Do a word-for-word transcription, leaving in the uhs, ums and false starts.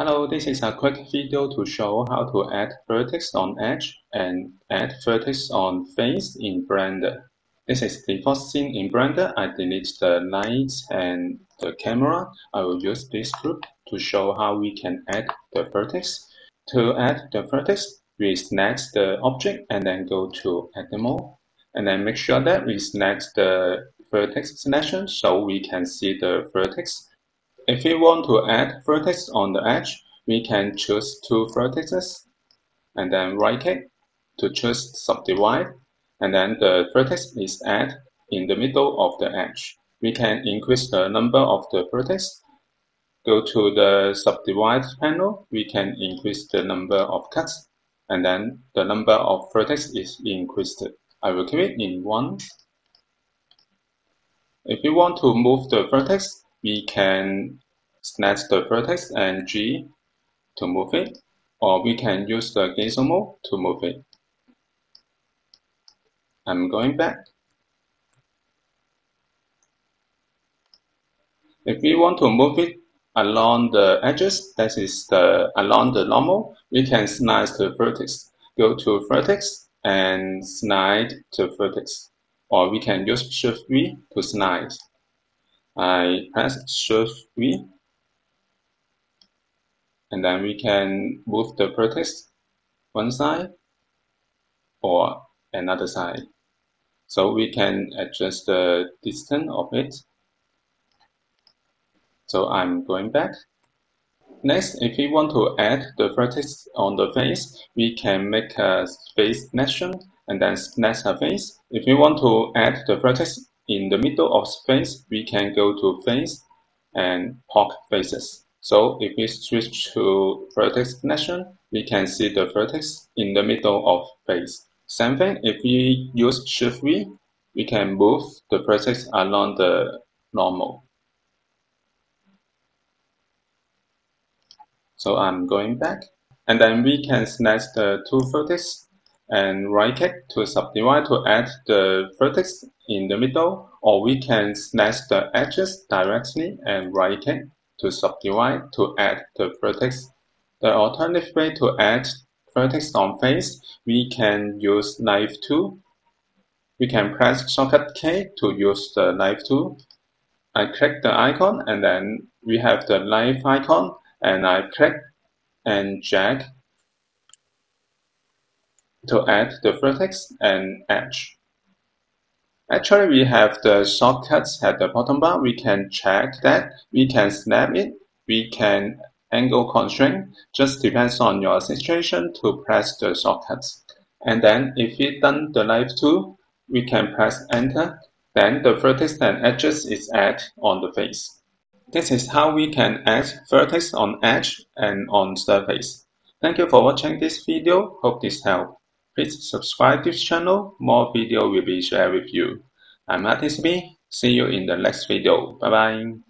Hello, this is a quick video to show how to add vertex on edge and add vertex on face in Blender. This is the first scene in Blender. I delete the lights and the camera. I will use this group to show how we can add the vertex. To add the vertex, we select the object and then go to Animal. And then make sure that we select the vertex selection so we can see the vertex. If we want to add vertex on the edge, we can choose two vertices and then right click to choose subdivide, and then the vertex is added in the middle of the edge. We can increase the number of the vertex. Go to the subdivide panel, we can increase the number of cuts, and then the number of vertex is increased. I will keep it in one. If we want to move the vertex, we can select the vertex and G to move it, or we can use the gizmo to move it. I'm going back. If we want to move it along the edges, that is the along the normal, we can select the vertex. Go to vertex and slide the vertex, or we can use Shift V to slide. I press Shift V, and then we can move the vertex one side or another side. So we can adjust the distance of it. So I'm going back. Next, if we want to add the vertex on the face, we can make a face selection and then select a face. If we want to add the vertex in the middle of face, we can go to face and poke faces. So if we switch to vertex selection, we can see the vertex in the middle of face. Same thing, if we use Shift V, we can move the vertex along the normal. So I'm going back. And then we can select the two vertices and right click to subdivide to add the vertex in the middle, or we can select the edges directly and right click to subdivide to add the vertex. The alternative way to add vertex on face, we can use knife tool. We can press shortcut K to use the knife tool. I click the icon and then we have the knife icon, and I click and drag to add the vertex and edge. Actually, we have the shortcuts at the bottom bar. We can check that. We can snap it. We can angle constraint. Just depends on your situation to press the shortcuts. And then if we done the knife tool, we can press enter. Then the vertex and edges is added on the face. This is how we can add vertex on edge and on surface. Thank you for watching this video. Hope this helped. Please subscribe this channel. More video will be shared with you. I'm Artis B. See you in the next video. Bye bye.